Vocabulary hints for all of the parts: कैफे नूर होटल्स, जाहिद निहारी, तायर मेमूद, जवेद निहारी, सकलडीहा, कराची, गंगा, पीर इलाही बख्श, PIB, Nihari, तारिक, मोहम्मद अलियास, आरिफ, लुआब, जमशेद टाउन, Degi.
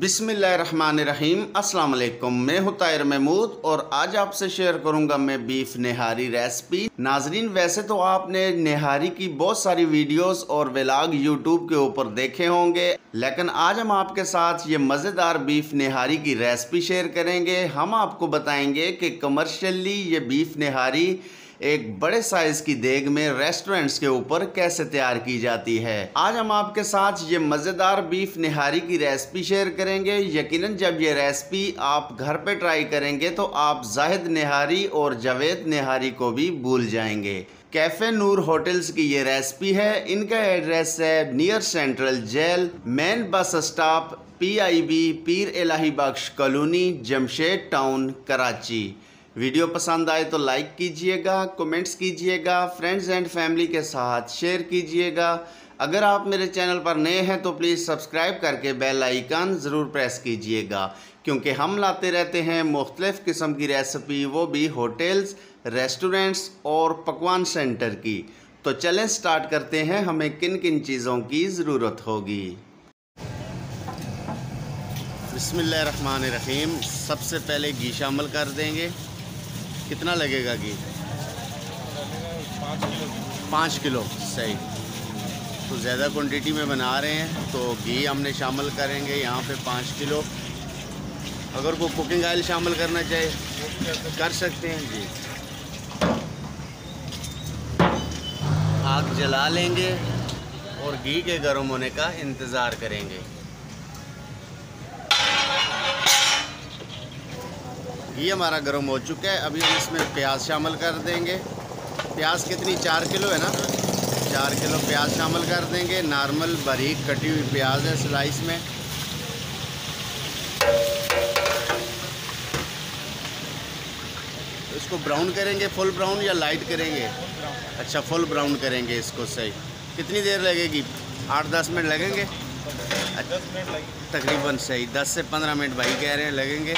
बिस्मिल्लाहिर्रहमानिर्रहीम। अस्सलाम वालेकुम, मैं हूँ तायर मेमूद और आज आपसे शेयर करूँगा मैं बीफ निहारी रेसिपी। नाजरीन, वैसे तो आपने निहारी की बहुत सारी वीडियोस और व्लॉग यूट्यूब के ऊपर देखे होंगे, लेकिन आज हम आपके साथ ये मज़ेदार बीफ निहारी की रेसिपी शेयर करेंगे। हम आपको बताएंगे कि कमर्शियली ये बीफ निहारी एक बड़े साइज की देग में रेस्टोरेंट्स के ऊपर कैसे तैयार की जाती है। आज हम आपके साथ ये मज़ेदार बीफ निहारी की रेसिपी शेयर करेंगे। यकीनन जब ये रेसिपी आप घर पे ट्राई करेंगे तो आप जाहिद निहारी और जवेद निहारी को भी भूल जाएंगे। कैफे नूर होटल्स की ये रेसिपी है। इनका एड्रेस है near central jail, main bus stop, PIB, पीर इलाही बख्श colony, जमशेद टाउन, कराची। Video पसंद आए तो लाइक कीजिएगा, कमेंट्स कीजिएगा, फ्रेंड्स एंड फैमिली के साथ शेयर कीजिएगा। अगर आप मेरे चैनल पर नए हैं तो प्लीज़ सब्सक्राइब करके बेल आइकन ज़रूर प्रेस कीजिएगा, क्योंकि हम लाते रहते हैं मुख्तलिफ़ किस्म की रेसिपी, वो भी होटल्स, रेस्टोरेंट्स और पकवान सेंटर की। तो चलें स्टार्ट करते हैं, हमें किन किन चीज़ों की ज़रूरत होगी। बिस्मिल्लाहिर्रहमानिर्रहीम। सबसे पहले घी शामिल कर देंगे। कितना लगेगा घी? 5 किलो। सही, तो ज़्यादा क्वांटिटी में बना रहे हैं तो घी हमने शामिल करेंगे यहाँ पे 5 किलो। अगर कोई कुकिंग ऑयल शामिल करना चाहे कर सकते हैं जी। आग जला लेंगे और घी के गर्म होने का इंतज़ार करेंगे। घी हमारा गर्म हो चुका है, अभी हम इसमें प्याज शामिल कर देंगे। प्याज कितनी? 4 किलो है ना, 4 किलो प्याज शामिल कर देंगे। नॉर्मल बारीक कटी हुई प्याज है, स्लाइस में। इसको ब्राउन करेंगे, फुल ब्राउन या लाइट करेंगे? अच्छा, फुल ब्राउन करेंगे इसको। सही, कितनी देर लगेगी? 8-10 मिनट लगेंगे तकरीबन। सही, 10 से 15 मिनट भाई कह रहे हैं लगेंगे।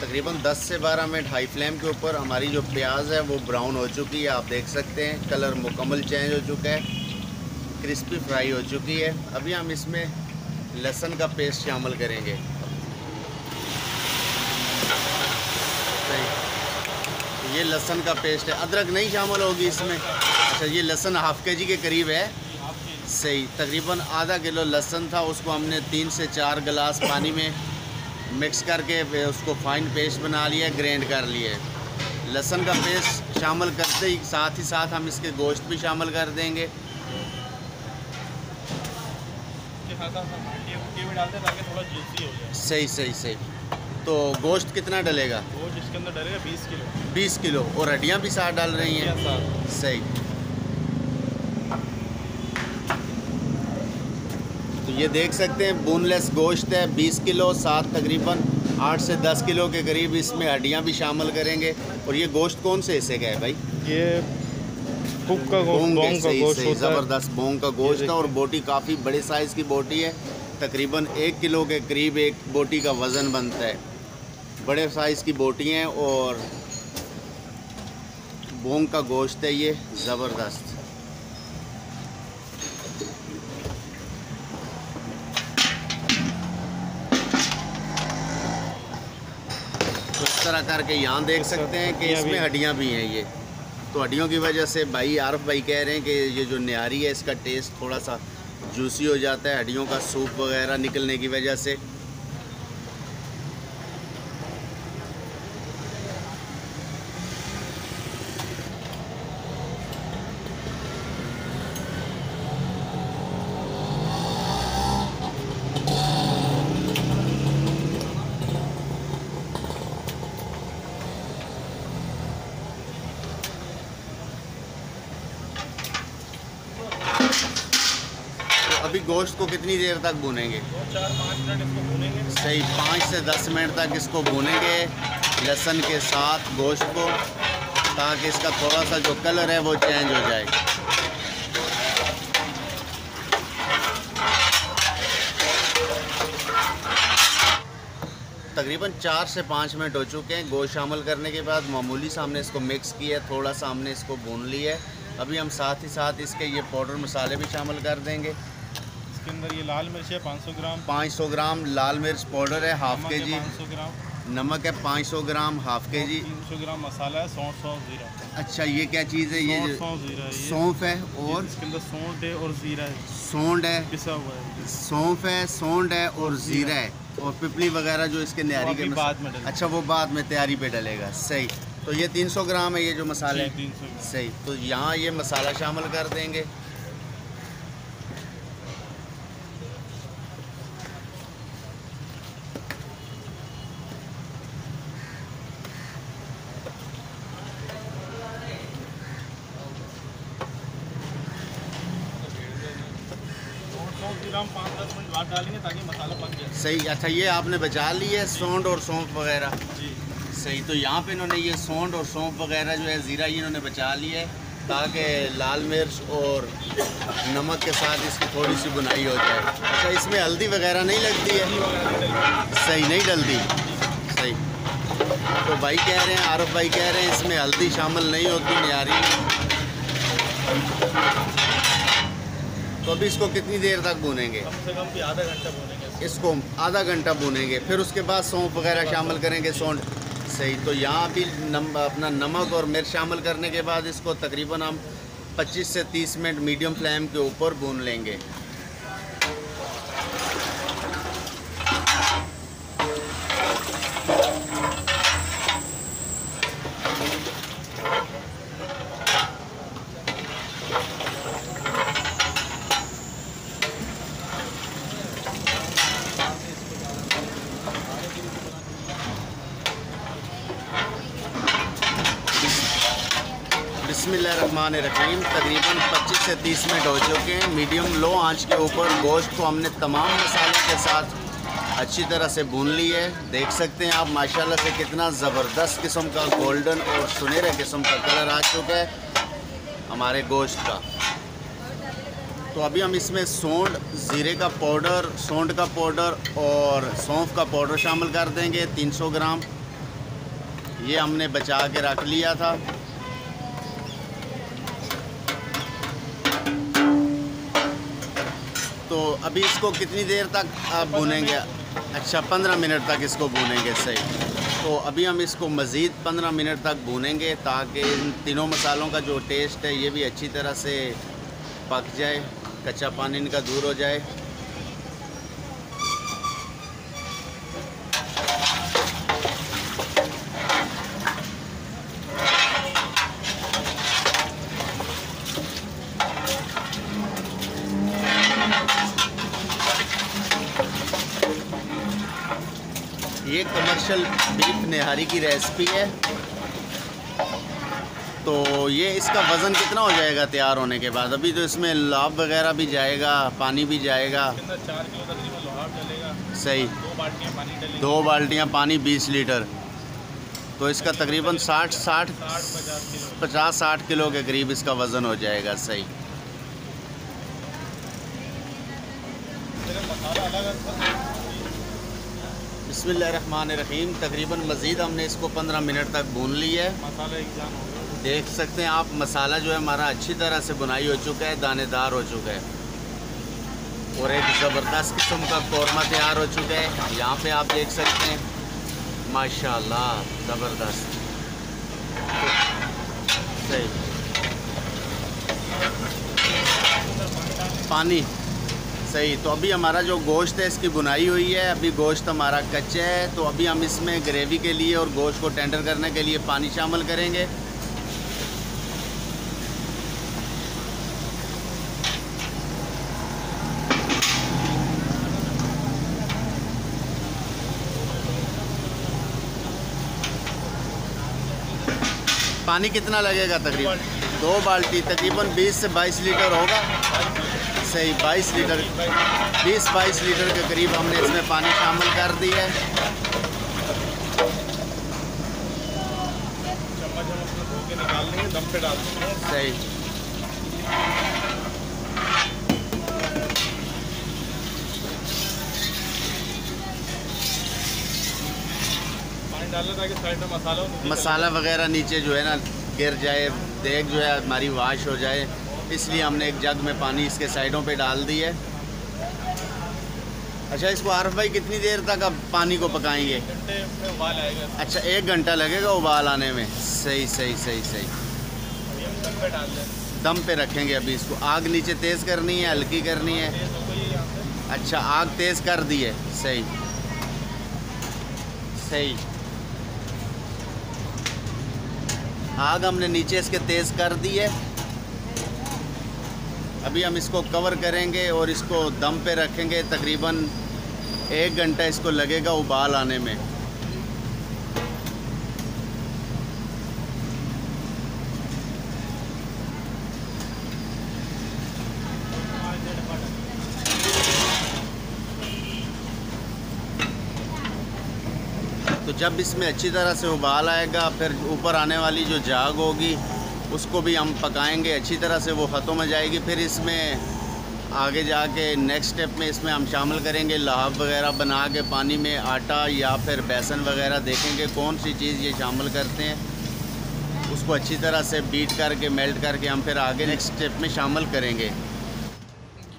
तकरीबन 10 से 12 मिनट हाई फ्लेम के ऊपर हमारी जो प्याज है वो ब्राउन हो चुकी है। आप देख सकते हैं कलर मुकम्मल चेंज हो चुका है, क्रिस्पी फ्राई हो चुकी है। अभी हम इसमें लहसुन का पेस्ट शामिल करेंगे। ये लहसुन का पेस्ट है, अदरक नहीं शामिल होगी इसमें। अच्छा, ये लहसुन हाफ kg के करीब है। सही, तकरीबन आधा किलो लहसुन था, उसको हमने 3 से 4 गिलास पानी में मिक्स करके उसको फाइन पेस्ट बना लिया, ग्राइंड कर लिए। लहसुन का पेस्ट शामिल करते ही साथ हम इसके गोश्त भी शामिल कर देंगे। सही सही सही। तो गोश्त कितना डलेगा? गोश्त इसके अंदर डलेगा 20 किलो। 20 किलो और हड्डियाँ भी साथ डाल रही हैं। सही, ये देख सकते हैं बोनलेस गोश्त है 20 किलो। साथ तकरीबन 8 से 10 किलो के करीब इसमें हड्डियाँ भी शामिल करेंगे। और ये गोश्त कौन से हिस्से का है भाई? ये कुक का गोश्त है। ज़बरदस्त बोंग का गोश्त है और बोटी काफ़ी बड़े साइज़ की बोटी है, तकरीबन 1 किलो के करीब एक बोटी का वज़न बनता है। बड़े साइज़ की बोटी हैं और बोंग का गोश्त है ये। ज़बरदस्त। तरह करके यहाँ देख सकते हैं कि इसमें हड्डियाँ भी हैं। ये तो हड्डियों की वजह से भाई आरिफ भाई कह रहे हैं कि ये जो निहारी है इसका टेस्ट थोड़ा सा जूसी हो जाता है, हड्डियों का सूप वगैरह निकलने की वजह से। अभी गोश्त को कितनी देर तक भूनेंगे? 4-5 मिनट इसको भूनेंगे। सही, 5 से 10 मिनट तक इसको भूनेंगे लहसुन के साथ गोश्त को, ताकि इसका थोड़ा सा जो कलर है वो चेंज हो जाए। तकरीबन 4 से 5 मिनट हो चुके हैं। गोश्त शामिल करने के बाद मामूली सा हमने इसको मिक्स किया है, थोड़ा सा हमने इसको भून लिया है। अभी हम साथ ही साथ इसके ये पाउडर मसाले भी शामिल कर देंगे। इसके अंदर ये लाल मिर्च है 500 ग्राम, 500 ग्राम लाल मिर्च पाउडर है, हाफ के जी 500 ग्राम नमक है, 500 ग्राम हाफ के जी, 300 ग्राम मसाला है, सौंफ जीरा। अच्छा ये क्या चीज़ है? ये सौंफ है और इसके अंदर सौंठ है और जीरा है, सौंठ है पिसा हुआ है, सौंफ है, सौंठ है और जीरा है और पिपली वगैरह जो इसके निहारी के बाद में। अच्छा वो बाद में तैयारी पे डलेगा, सही। तो ये 300 ग्राम है ये जो मसाले, 300 सही। तो यहाँ ये मसाला शामिल कर देंगे। डालेंगे ताकि मसाला पक जाए, सही। अच्छा ये आपने बचा ली है सौंठ और सौंफ वगैरह, जी सही। तो यहाँ पे इन्होंने ये सौंठ और सौंफ वगैरह जो है ज़ीरा ये इन्होंने बचा लिया है ताकि लाल मिर्च और नमक के साथ इसकी थोड़ी सी बुनाई हो जाए। अच्छा इसमें हल्दी वगैरह नहीं लगती है, सही नहीं डलती, सही। तो भाई कह रहे हैं, आरिफ भाई कह रहे हैं इसमें हल्दी शामिल नहीं होती निहारी। तो अभी इसको कितनी देर तक भूनेंगे? कम से कम भी आधा घंटा भूनेंगे इसको, आधा घंटा भूनेंगे। फिर उसके बाद सौंफ वगैरह शामिल करेंगे, सौंठ सही। तो यहाँ भी अपना नमक और मिर्च शामिल करने के बाद इसको तकरीबन हम 25 से 30 मिनट मीडियम फ्लेम के ऊपर भून लेंगे। बिस्मिल्लाहिर्रहमानिर्रहीम। तकरीबन 25 से 30 मिनट हो चुके हैं। मीडियम लो आंच के ऊपर गोश्त को हमने तमाम मसालों के साथ अच्छी तरह से भून ली है। देख सकते हैं आप माशाल्लाह से कितना ज़बरदस्त किस्म का गोल्डन और सुनहरा किस्म का कलर आ चुका है हमारे गोश्त का। तो अभी हम इसमें सौंठ, ज़ीरे का पाउडर, सौंठ का पाउडर और सौंफ का पाउडर शामिल कर देंगे। 300 ग्राम ये हमने बचा के रख लिया था। तो अभी इसको कितनी देर तक आप भूनेंगे? अच्छा 15 मिनट तक इसको भूनेंगे, सही। तो अभी हम इसको मज़ीद 15 मिनट तक भूनेंगे ताकि इन तीनों मसालों का जो टेस्ट है ये भी अच्छी तरह से पक जाए, कच्चा पानी इनका दूर हो जाए। ये कमर्शियल बीफ निहारी की रेसिपी है। तो ये इसका वज़न कितना हो जाएगा तैयार होने के बाद? अभी तो इसमें लुहाब वगैरह भी जाएगा, पानी भी जाएगा, 4 किलो तकरीबन लुहाब डलेगा, सही। 2 बाल्टियाँ पानी 20 लीटर, तो इसका तकरीबन 50-60 किलो के करीब इसका वज़न हो जाएगा, सही। बिस्मिल्लाहिर्रहमानिर्रहीम। तकरीबन मज़ीद हमने इसको 15 मिनट तक भून ली है। मसाला एग्जाम हो गया, देख सकते हैं आप मसाला जो है हमारा अच्छी तरह से बुनाई हो चुका है, दानेदार हो चुका है और एक ज़बरदस्त किस्म का कौरमा तैयार हो चुका है। यहाँ पे आप देख सकते हैं माशाल्लाह ज़बरदस्त, सही पानी, सही। तो अभी हमारा जो गोश्त है इसकी बुनाई हुई है, अभी गोश्त हमारा कच्चा है। तो अभी हम इसमें ग्रेवी के लिए और गोश्त को टेंडर करने के लिए पानी शामिल करेंगे। पानी कितना लगेगा? तकरीबन 2 बाल्टी, तकरीबन 20 से 22 लीटर होगा, सही। 22 लीटर, 20-22 लीटर के करीब हमने इसमें पानी शामिल कर दिया है, सही। में डालना ताकि साइड में मसाला वगैरह नीचे जो है ना गिर जाए, देग जो है हमारी वाश हो जाए, इसलिए हमने एक जग में पानी इसके साइडों पे डाल दी है। अच्छा, इसको आरिफ भाई कितनी देर तक अब पानी को पकाएंगे? उबाल आएगा। अच्छा, 1 घंटा लगेगा उबाल आने में। सही सही सही सही। अभी हम दम पे डाल दें। दम पे रखेंगे अभी इसको। आग नीचे तेज़ करनी है, हल्की करनी है? अच्छा, आग तेज़ कर दी है। सही सही, आग हमने नीचे इसके तेज़ कर दी है। अभी हम इसको कवर करेंगे और इसको दम पे रखेंगे। तकरीबन 1 घंटा इसको लगेगा उबाल आने में। तो जब इसमें अच्छी तरह से उबाल आएगा, फिर ऊपर आने वाली जो जाग होगी उसको भी हम पकाएंगे अच्छी तरह से, वो ख़त्म हो जाएगी। फिर इसमें आगे जाके नेक्स्ट स्टेप में इसमें हम शामिल करेंगे लहाब वगैरह बना के पानी में, आटा या फिर बेसन वगैरह, देखेंगे कौन सी चीज़ ये शामिल करते हैं। उसको अच्छी तरह से बीट करके मेल्ट करके हम फिर आगे नेक्स्ट स्टेप में शामिल करेंगे।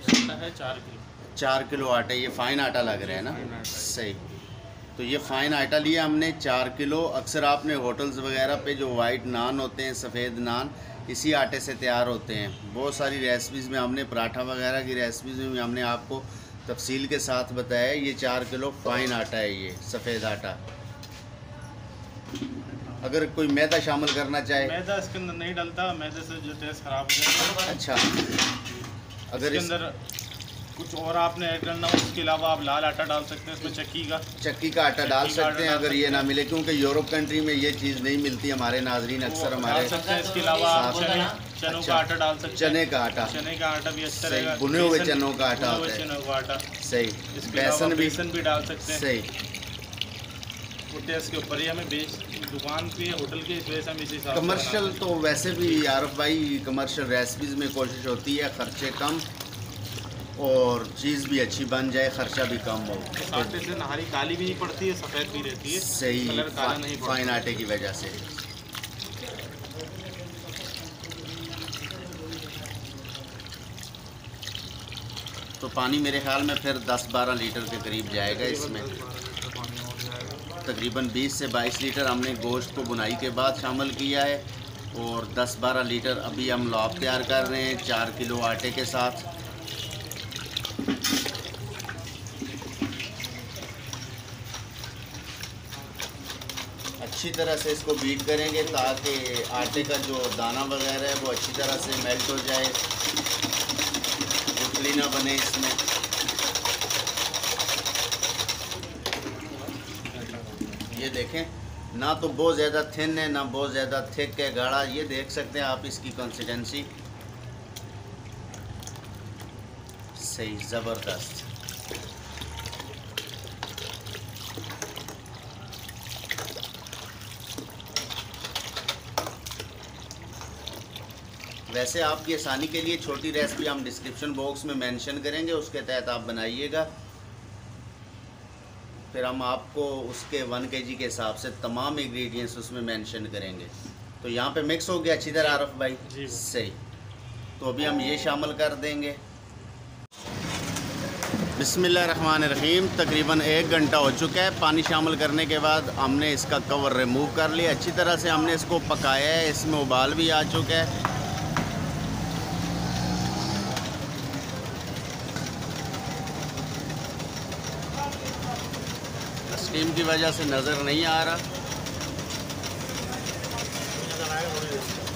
4 किलो आटा, ये फ़ाइन आटा लग रहा है ना? सही। तो ये फ़ाइन आटा लिया हमने 4 किलो। अक्सर आपने होटल्स वगैरह पे जो वाइट नान होते हैं, सफ़ेद नान, इसी आटे से तैयार होते हैं। बहुत सारी रेसिपीज़ में हमने पराठा वगैरह की रेसिपीज़ में हमने आपको तफसील के साथ बताया। ये 4 किलो फ़ाइन आटा है, ये सफ़ेद आटा। अगर कोई मैदा शामिल करना चाहे? मैदा इसके अंदर नहीं डलता, मैदे से जो टेस्ट ख़राब हो जाएगा। अच्छा, अगर अंदर कुछ और आपने ऐड करना हो उसके अलावा आप लाल आटा डाल सकते हैं। इसमें चक्की का आटा डाल सकते हैं अगर ये ना मिले, क्योंकि यूरोप कंट्री में ये चीज़ नहीं मिलती। हमारे नाजरीन अक्सर हमारे इसके अलावा चनों का आटा डाल सकते हैं। चने का आटा भी अच्छा रहेगा, भुने हुए चनों का आटा होता है। चनों का आटा सही। बेसन भी डाल सकते हैं। सही। टेस्ट के ऊपर ही हमें बेच दुकान पे होटल के वजह से हम इसी कमर्शियल, तो वैसे भी आरिफ भाई कमर्शियल रेसिपीज़ में कोशिश होती है खर्चे कम और चीज़ भी अच्छी बन जाए, खर्चा भी कम हो। आटे से नहारी काली भी नहीं पड़ती है, सफ़ेद भी रहती है। सही, कलर काला नहीं पड़ता फाइन आटे की वजह से। तो पानी मेरे ख्याल में फिर 10-12 लीटर के करीब जाएगा इसमें। तकरीबन 20 से 22 लीटर हमने गोश्त को बुनाई के बाद शामिल किया है और 10-12 लीटर अभी हम लॉब तैयार कर रहे हैं 4 किलो आटे के साथ। अच्छी तरह से इसको बीट करेंगे ताकि आटे का जो दाना वगैरह है वो अच्छी तरह से मेल्ट हो जाए, गुठली ना बने इसमें। ये देखें, ना तो बहुत ज़्यादा थिन है ना बहुत ज़्यादा थिक है, गाढ़ा, ये देख सकते हैं आप इसकी कंसिस्टेंसी। सही, ज़बरदस्त। वैसे आपकी आसानी के लिए छोटी रेसिपी हम डिस्क्रिप्शन बॉक्स में मेंशन करेंगे, उसके तहत आप बनाइएगा। फिर हम आपको उसके 1 kg के हिसाब से तमाम इंग्रेडिएंट्स उसमें मेंशन करेंगे। तो यहाँ पे मिक्स हो गया अच्छी तरह आरिफ भाई। जी सही। तो अभी हम ये शामिल कर देंगे। बिस्मिल्लाहिर्रहमानिर्रहीम। तकरीबन 1 घंटा हो चुका है। पानी शामिल करने के बाद हमने इसका कवर रिमूव कर लिया। अच्छी तरह से हमने इसको पकाया है, इसमें उबाल भी आ चुका है। स्टीम की वजह से नज़र नहीं आ रहा।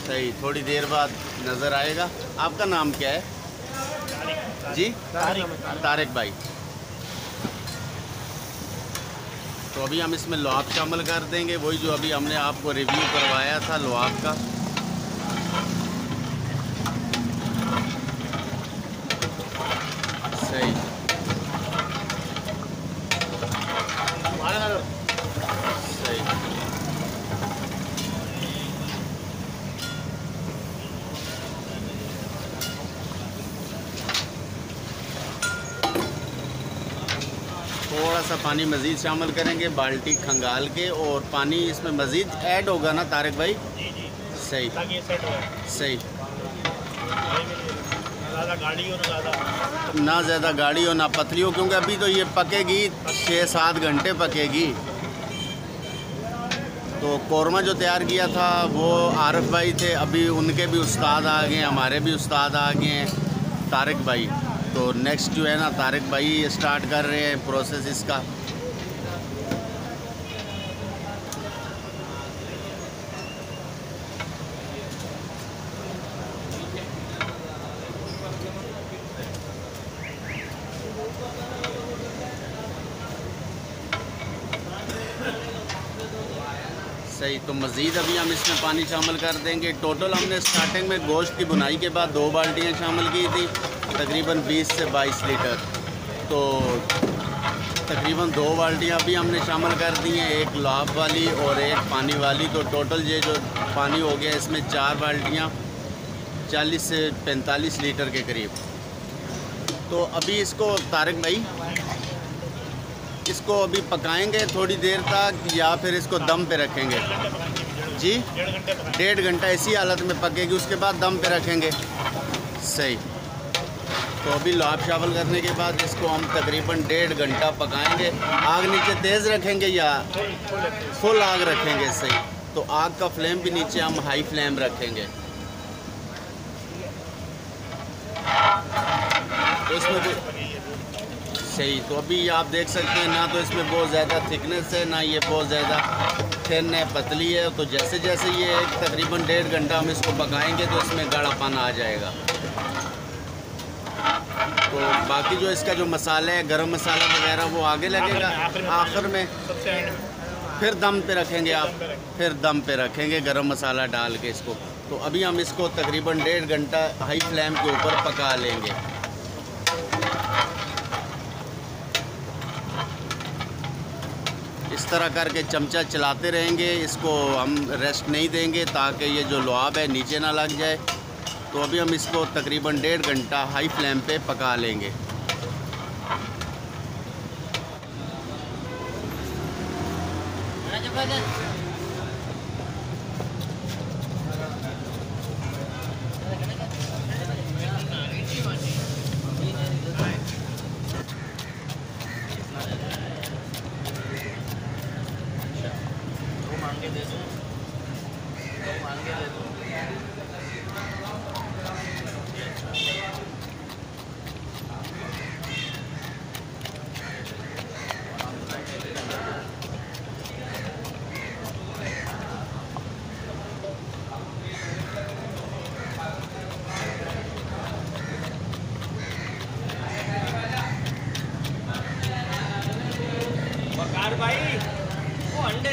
सही, थोड़ी देर बाद नज़र आएगा। आपका नाम क्या है? तारिक। जी तारिक भाई। तो अभी हम इसमें लुआब शामिल कर देंगे, वही जो अभी हमने आपको रिव्यू करवाया था लुआब का। सही। थोड़ा सा पानी मज़ीद शामिल करेंगे बाल्टी खंगाल के, और पानी इसमें मज़ीद ऐड होगा ना तारिक भाई? जी जी सही, ताकि सेट हो सही, ना ज़्यादा गाढ़ी हो ना पतली हो, क्योंकि अभी तो ये पकेगी 6-7 घंटे पकेगी। तो कौरमा जो तैयार किया था वो आरिफ भाई थे, अभी उनके भी उस्ताद आ गए, हमारे भी उस्ताद आ गए हैं तारिक भाई। तो नेक्स्ट जो है ना तारिक भाई स्टार्ट कर रहे हैं प्रोसेस इसका। सही, तो मज़ीद अभी हम इसमें पानी शामिल कर देंगे। टोटल हमने स्टार्टिंग में गोश्त की बुनाई के बाद 2 बाल्टियाँ शामिल की थी, तकरीबन 20 से 22 लीटर। तो तकरीबन 2 बाल्टियाँ अभी हमने शामिल कर दी हैं, एक लाभ वाली और एक पानी वाली। तो टोटल ये जो पानी हो गया इसमें 4 बाल्टियाँ 40 से 45 लीटर के करीब। तो अभी इसको तारिक भाई इसको अभी पकाएंगे थोड़ी देर तक, या फिर इसको दम पे रखेंगे? जी 1.5 घंटा इसी हालत में पकेगी, उसके बाद दम पे रखेंगे। सही, तो अभी लाभ शामिल करने के बाद इसको हम तकरीबन 1.5 घंटा पकाएंगे। आग नीचे तेज़ रखेंगे या फुल आग रखेंगे? सही, तो आग का फ्लेम भी नीचे हम हाई फ्लेम रखेंगे। तो इसमें सही, तो अभी आप देख सकते हैं ना तो इसमें बहुत ज़्यादा थिकनेस है ना ये बहुत ज़्यादा थिन है, पतली है। तो जैसे जैसे ये तकरीबन 1.5 घंटा हम इसको पकाएंगे तो इसमें गाढ़ापन आ जाएगा। तो बाकी जो इसका जो मसाला है, गरम मसाला वगैरह, वो आगे लगेगा आखिर में, फिर दम पे रखेंगे आप, फिर दम पे रखेंगे गरम मसाला डाल के इसको। तो अभी हम इसको तकरीबन 1.5 घंटा हाई फ्लेम के ऊपर पका लेंगे। इस तरह करके चमचा चलाते रहेंगे, इसको हम रेस्ट नहीं देंगे ताकि ये जो लुआब है नीचे ना लग जाए। तो अभी हम इसको तकरीबन 1.5 घंटा हाई फ्लेम पे पका लेंगे।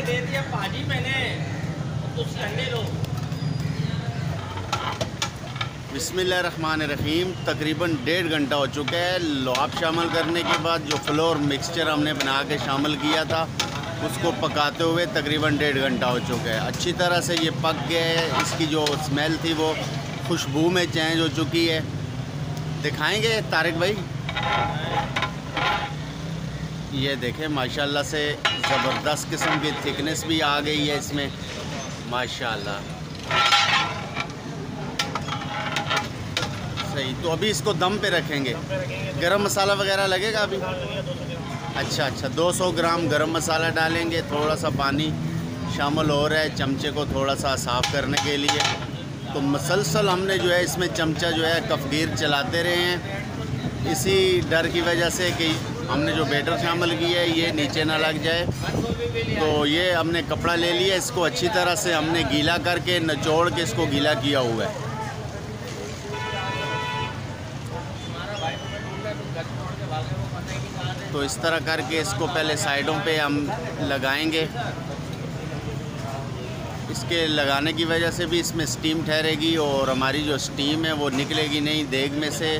दे दिया भाजी मैंने, कुछ अंडे लो। बिस्मिल्लाहिर्रहमानिर्रहीम। तकरीबन 1.5 घंटा हो चुका है। लॉब शामिल करने के बाद जो फ्लोर मिक्सचर हमने बना के शामिल किया था उसको पकाते हुए तकरीबन 1.5 घंटा हो चुका है। अच्छी तरह से ये पक गया है, इसकी जो स्मेल थी वो खुशबू में चेंज हो चुकी है। दिखाएंगे तारिक भाई? ये देखें माशाल्लाह से ज़बरदस्त किस्म की थिकनेस भी आ गई है इसमें माशाल्लाह। सही, तो अभी इसको दम पे रखेंगे। गरम मसाला वगैरह लगेगा अभी? अच्छा, 200 ग्राम गरम मसाला डालेंगे। थोड़ा सा पानी शामिल हो रहा है चमचे को थोड़ा सा साफ़ करने के लिए। तो मसलसल हमने जो है इसमें चमचा जो है कफगीर चलाते रहे हैं, इसी डर की वजह से कि हमने जो बैटर शामिल किया है ये नीचे ना लग जाए। तो ये हमने कपड़ा ले लिया, इसको अच्छी तरह से हमने गीला करके नचोड़ के इसको गीला किया हुआ है। तो इस तरह करके इसको पहले साइडों पे हम लगाएंगे। इसके लगाने की वजह से भी इसमें स्टीम ठहरेगी और हमारी जो स्टीम है वो निकलेगी नहीं देग में से।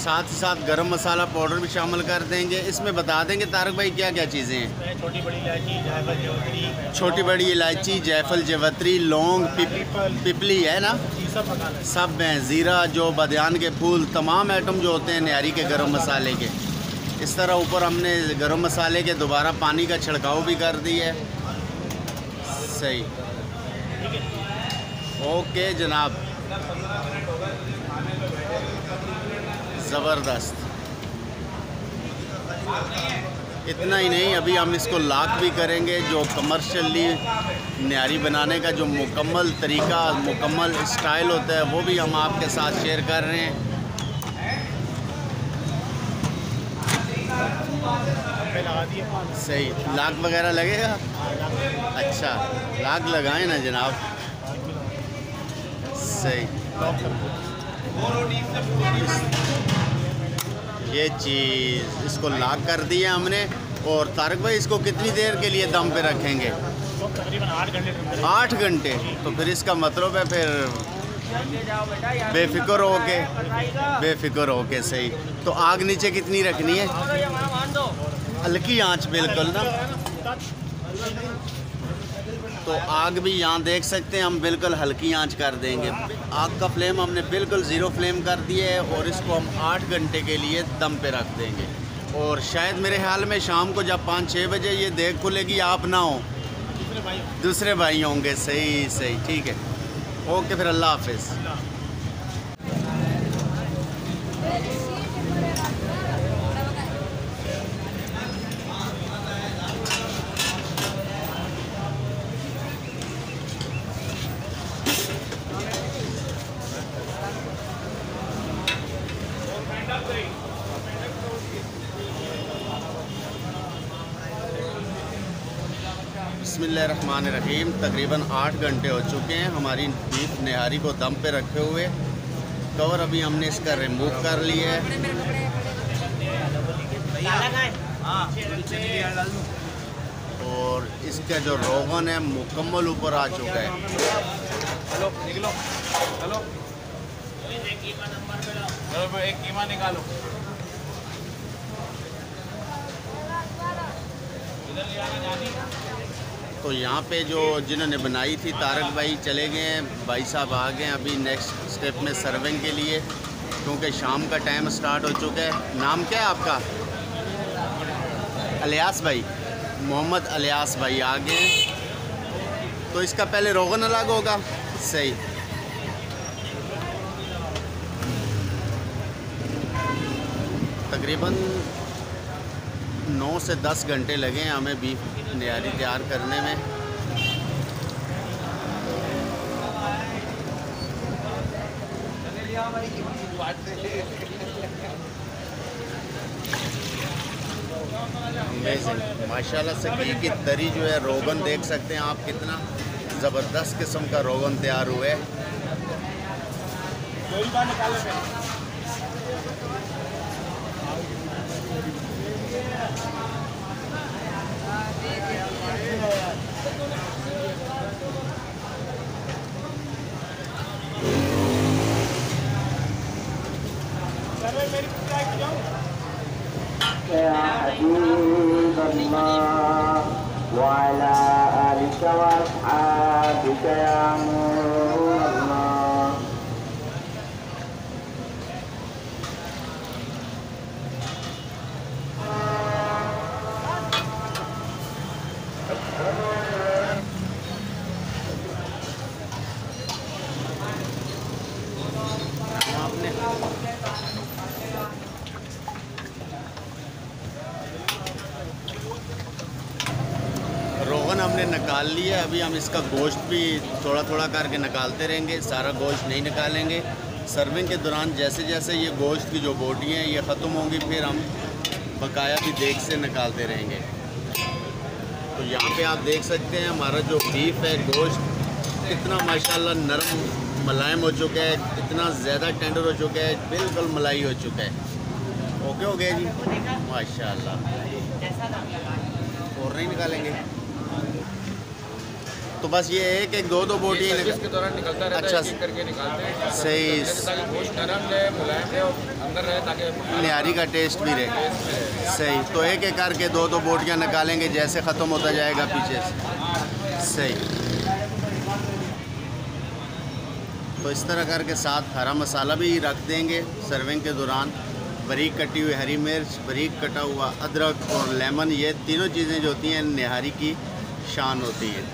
साथ ही साथ गरम मसाला पाउडर भी शामिल कर देंगे। इसमें बता देंगे तारिक भाई क्या क्या चीज़ें हैं। छोटी बड़ी इलायची, जायफल जवतरी, छोटी बड़ी इलायची, जायफल जवतरी, लौंग, पिपली है ना, सब हैं। ज़ीरा, जो बदयान के फूल, तमाम आइटम जो होते हैं निहारी के गरम मसाले के। इस तरह ऊपर हमने गरम मसाले के दोबारा पानी का छिड़काव भी कर दिया है। सही, ओके जनाब, ज़बरदस्त। इतना ही नहीं, अभी हम इसको लाक भी करेंगे, जो कमर्शियली निहारी बनाने का जो मुकम्मल तरीका, मुकम्मल स्टाइल होता है, वो भी हम आपके साथ शेयर कर रहे हैं। सही, लाक वगैरह लगेगा। अच्छा, लाक लगाएं ना जनाब। सही, ये चीज़, इसको लाक कर दिया हमने। और तारिक भाई, इसको कितनी देर के लिए दम पे रखेंगे? तकरीबन 8 घंटे। तो फिर इसका मतलब है फिर बेफिक्र होके। सही, तो आग नीचे कितनी रखनी है? हल्की आंच, बिल्कुल ना। तो आग भी यहाँ देख सकते हैं हम, बिल्कुल हल्की आंच कर देंगे। आग का फ्लेम हमने बिल्कुल ज़ीरो फ्लेम कर दिया है और इसको हम 8 घंटे के लिए दम पे रख देंगे। और शायद मेरे ख्याल में शाम को जब 5-6 बजे ये देख खुलेगी, आप ना हो, दूसरे भाई होंगे। सही सही, ठीक है, ओके, फिर अल्लाह हाफिज़। बिस्मिल्लाहिर्रहमानिर्रहीम। तकरीबन 8 घंटे हो चुके हैं हमारी बीफ निहारी को दम पे रखे हुए। कवर अभी हमने इसका रिमूव कर लिया है और इसका जो रोगन है मुकम्मल ऊपर आ चुका है। तो यहाँ पे जो जिन्होंने बनाई थी, तारिक भाई चले गए हैं, भाई साहब आ गए हैं अभी नेक्स्ट स्टेप में सर्विंग के लिए, क्योंकि शाम का टाइम स्टार्ट हो चुका है। नाम क्या है आपका? अलियास भाई, मोहम्मद अलियास भाई आ गए हैं। तो इसका पहले रोगन अलग होगा। सही, तकरीबन 9 से 10 घंटे लगे हैं हमें बीफ निहारी तैयार करने में। माशाल्लाह से घी की तरी जो है, रोगन देख सकते हैं आप, कितना ज़बरदस्त किस्म का रोगन तैयार हुआ है। निकाल लिया, अभी हम इसका गोश्त भी थोड़ा थोड़ा करके निकालते रहेंगे, सारा गोश्त नहीं निकालेंगे। सर्विंग के दौरान जैसे जैसे ये गोश्त की जो बोटियाँ हैं ये ख़त्म होंगी, फिर हम बकाया भी देख से निकालते रहेंगे। तो यहाँ पे आप देख सकते हैं हमारा जो बीफ है, गोश्त कितना माशाल्लाह नरम मुलायम हो चुका है, इतना ज़्यादा टेंडर हो चुका है, बिल्कुल मलाई हो चुका है। ओके हो गया जी, माशाल्लाह। और नहीं निकालेंगे। तो बस ये है कि दो दो बोटी के दौरान निकलता रहता है, चेक करके निकालते हैं। सही, नरम रहे, मुलायम रहे और अंदर रहे ताकि निहारी का टेस्ट भी रहे। सही, तो एक एक करके दो दो बोटियाँ निकालेंगे जैसे ख़त्म होता जाएगा पीछे से। सही, तो इस तरह करके साथ हरा मसाला भी रख देंगे सर्विंग के दौरान। बारीक कटी हुई हरी मिर्च, बारीक कटा हुआ अदरक और लेमन, ये तीनों चीज़ें जो होती हैं निहारी की शान होती है।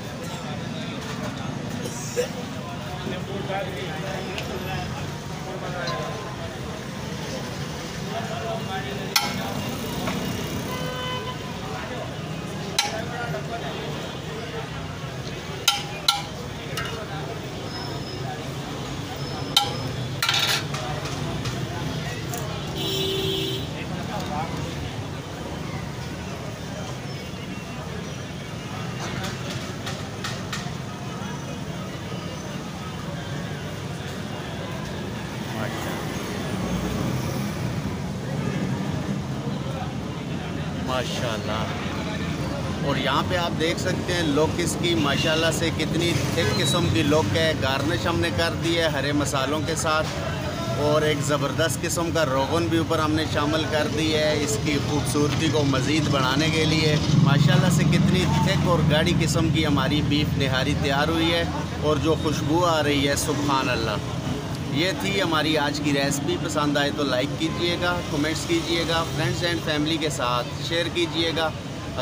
माशाल्लाह, और यहाँ पे आप देख सकते हैं लोकिस की माशाल्लाह से कितनी थिक किस्म की लोक है। गार्निश हमने कर दी है हरे मसालों के साथ और एक ज़बरदस्त किस्म का रोगन भी ऊपर हमने शामिल कर दी है इसकी खूबसूरती को मज़ीद बढ़ाने के लिए। माशाल्लाह से कितनी थिक और गाढ़ी किस्म की हमारी बीफ निहारी तैयार हुई है और जो खुशबू आ रही है, सुभान अल्लाह। ये थी हमारी आज की रेसिपी। पसंद आए तो लाइक कीजिएगा, कमेंट्स कीजिएगा, फ्रेंड्स एंड फैमिली के साथ शेयर कीजिएगा।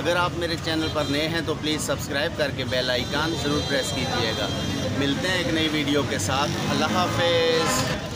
अगर आप मेरे चैनल पर नए हैं तो प्लीज़ सब्सक्राइब करके बेल आइकन ज़रूर प्रेस कीजिएगा। मिलते हैं एक नई वीडियो के साथ। अल्लाह हाफ़िज़।